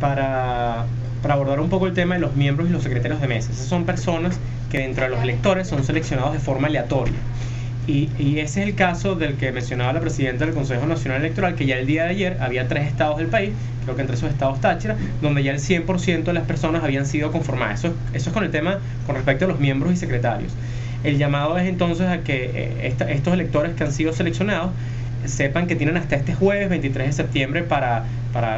para abordar un poco el tema de los miembros y los secretarios de mesa. Esas son personas que dentro de los electores son seleccionados de forma aleatoria. Y ese es el caso del que mencionaba la presidenta del Consejo Nacional Electoral, que ya el día de ayer había 3 estados del país, creo que entre esos estados Táchira, donde ya el 100% de las personas habían sido conformadas. Eso es con el tema con respecto a los miembros y secretarios. El llamado es entonces a que estos electores que han sido seleccionados sepan que tienen hasta este jueves 23 de septiembre para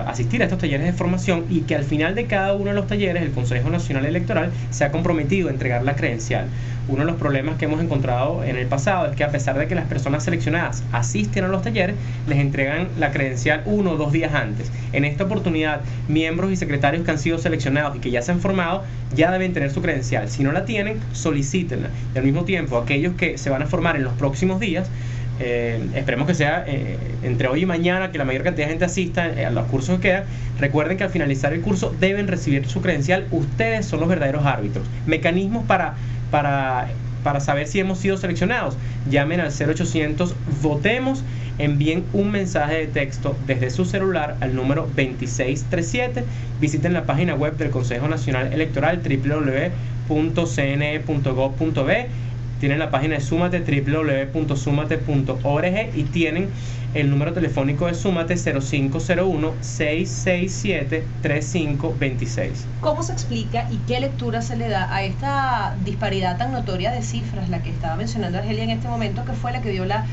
asistir a estos talleres de formación, y que al final de cada uno de los talleres el Consejo Nacional Electoral se ha comprometido a entregar la credencial. Uno de los problemas que hemos encontrado en el pasado es que, a pesar de que las personas seleccionadas asisten a los talleres, les entregan la credencial 1 o 2 días antes. En esta oportunidad, miembros y secretarios que han sido seleccionados y que ya se han formado ya deben tener su credencial. Si no la tienen, solicítenla. Y al mismo tiempo, aquellos que se van a formar en los próximos días, esperemos que sea entre hoy y mañana, que la mayor cantidad de gente asista a los cursos que quedan. Recuerden que al finalizar el curso deben recibir su credencial. Ustedes son los verdaderos árbitros. Mecanismos para saber si hemos sido seleccionados: llamen al 0800 Votemos, envíen un mensaje de texto desde su celular al número 2637, visiten la página web del Consejo Nacional Electoral, www.cne.gov.be. Tienen la página de Súmate, www.súmate.org, y tienen el número telefónico de Súmate, 0501-667-3526. ¿Cómo se explica y qué lectura se le da a esta disparidad tan notoria de cifras, la que estaba mencionando Argelia en este momento, que fue la que dio la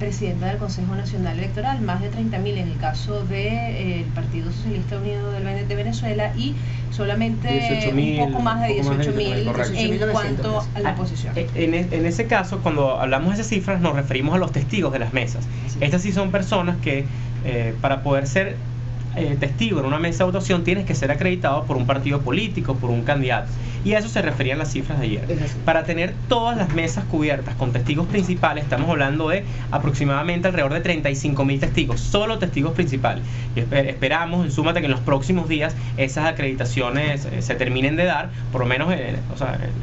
presidenta del Consejo Nacional Electoral? Más de 30.000 en el caso del Partido Socialista Unido de Venezuela, y solamente 18.000, un poco más de 18.000 en cuanto a la oposición. En ese caso, cuando hablamos de esas cifras, nos referimos a los testigos de las mesas. Sí. Estas sí son personas que, para poder ser testigo en una mesa de votación, tienes que ser acreditado por un partido político, por un candidato. Y a eso se referían las cifras de ayer. Para tener todas las mesas cubiertas con testigos principales, estamos hablando de aproximadamente alrededor de 35.000 testigos, solo testigos principales. Y esperamos, en Súmate, que en los próximos días esas acreditaciones se terminen de dar, por lo menos en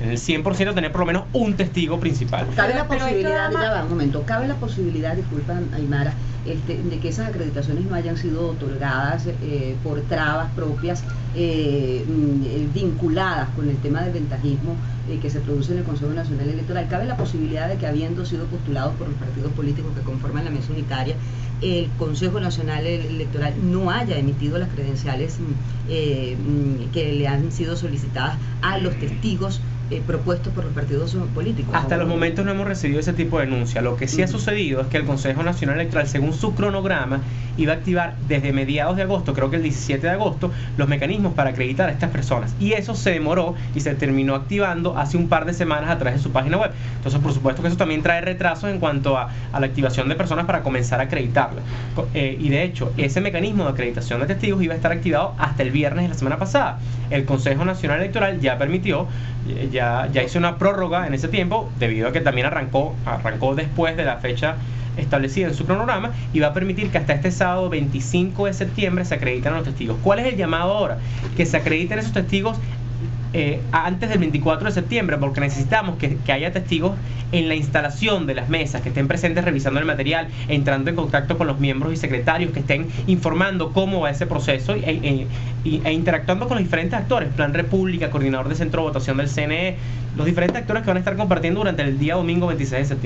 el 100% tener por lo menos un testigo principal. Cabe la posibilidad, disculpa Aymara, de que esas acreditaciones no hayan sido otorgadas por trabas propias vinculadas con el tema del ventajismo que se produce en el Consejo Nacional Electoral. Cabe la posibilidad de que, habiendo sido postulados por los partidos políticos que conforman la mesa unitaria, el Consejo Nacional Electoral no haya emitido las credenciales que le han sido solicitadas a los testigos propuestos por los partidos políticos. Hasta los momentos no hemos recibido ese tipo de denuncia. Lo que sí ha sucedido es que el Consejo Nacional Electoral, según su cronograma, iba a activar desde mediados de agosto, creo que el 17 de agosto, los mecanismos para acreditar a estas personas. Y eso se demoró y se terminó activando hace un par de semanas atrás en su página web. Entonces, por supuesto que eso también trae retrasos en cuanto a la activación de personas para comenzar a acreditarlas. Y de hecho, ese mecanismo de acreditación de testigos iba a estar activado hasta el viernes de la semana pasada. El Consejo Nacional Electoral ya permitió, ya hizo una prórroga en ese tiempo, debido a que también arrancó después de la fecha establecida en su cronograma, y va a permitir que hasta este sábado 25 de septiembre se acrediten los testigos. ¿Cuál es el llamado ahora? Que se acrediten esos testigos antes del 24 de septiembre, porque necesitamos que haya testigos en la instalación de las mesas, que estén presentes revisando el material, entrando en contacto con los miembros y secretarios, que estén informando cómo va ese proceso e interactuando con los diferentes actores: Plan República, coordinador de centro de votación del CNE, los diferentes actores que van a estar compartiendo durante el día domingo 26 de septiembre.